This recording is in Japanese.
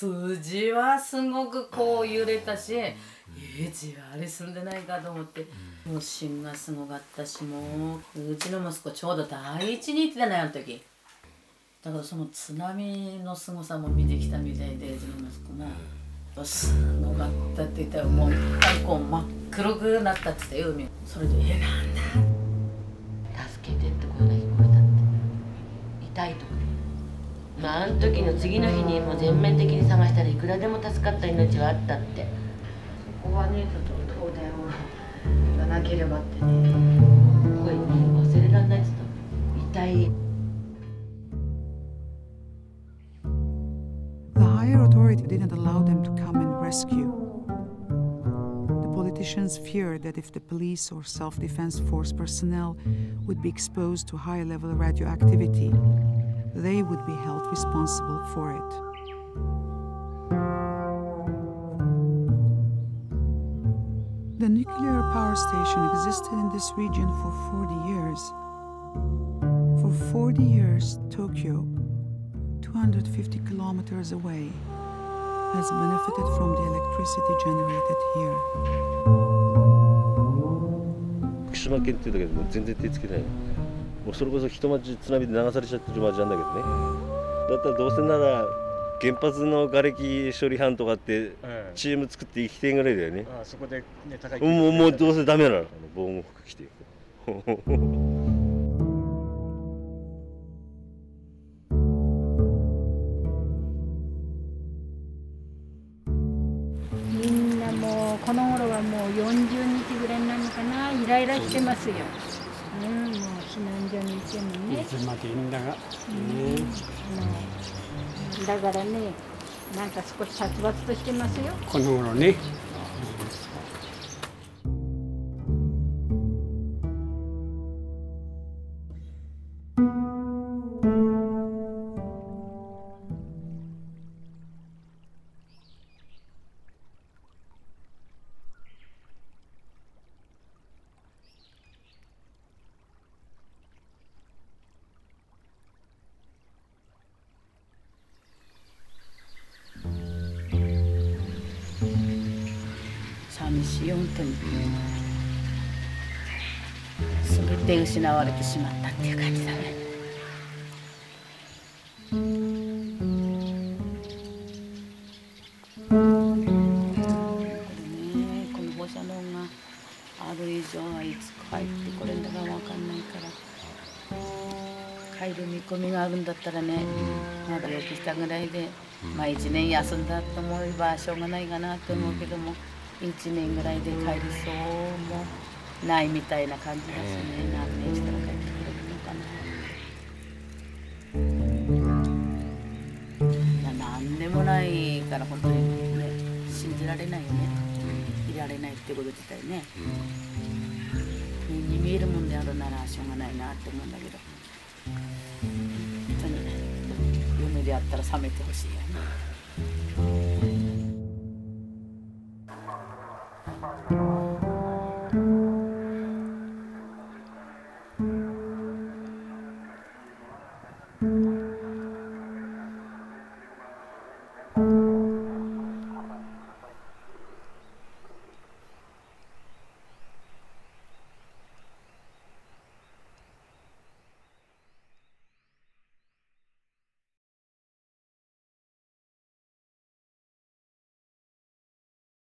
数字はすごくこう揺れたし、じわり住んでないかと思って、もう芯がすごかったし、もううちの息子ちょうど第一に行ってたね、あの時。だからその津波のすごさも見てきたみたいで、うちの息子もすごかったって言ったら、もう一回こう真っ黒くなったって言ったよ、海。それで「え、なんだ」助けてって声が聞こえたって、痛いとか。まあ、あの時の次の日にもう全面的に探したらいくらでも助かった命はあったって。そこはね、ちょっと東電がなければってね、すごい忘れられないって言った。痛い。The higher authority didn't allow them to come and rescue. The politicians feared that if the police or self-defense force personnel would be exposed to high-level radioactivity, they would be held responsible for it. The nuclear power station existed in this region for 40 years. For 40 years, Tokyo, 250 kilometers away, has benefited from the electricity generated here. 福島県っていうだけでも全然手つけない。もうそれこそ一町、津波で流されちゃってる町なんだけどね。だったらどうせなら原発の瓦礫処理班とかってチーム作って生きてんぐらいだよね。ああ、そこでね、高い。もうどうせダメなの。防護服着て。みんなもうこの頃はもう40日ぐらいになるのかな、イライラしてますよ。もう避難所にいてもね、いつまでいいんだが、だからね、なんか少し殺伐としてますよ、この頃ね。それで失われてしまったっていう感じだね。これね、この放射能がある以上はいつ入ってこれんだか分かんないから、入る見込みがあるんだったらね、まだ6日ぐらいで、まあ1年休んだと思えばしょうがないかなと思うけども。1年ぐらいで帰りそうもないみたいな感じだしね、何年したら帰ってくれるのかな。何でもないから本当にね、信じられないよね、いられないってこと自体ね。目に見えるもんであるならしょうがないなって思うんだけど、本当に夢であったら覚めてほしいよね。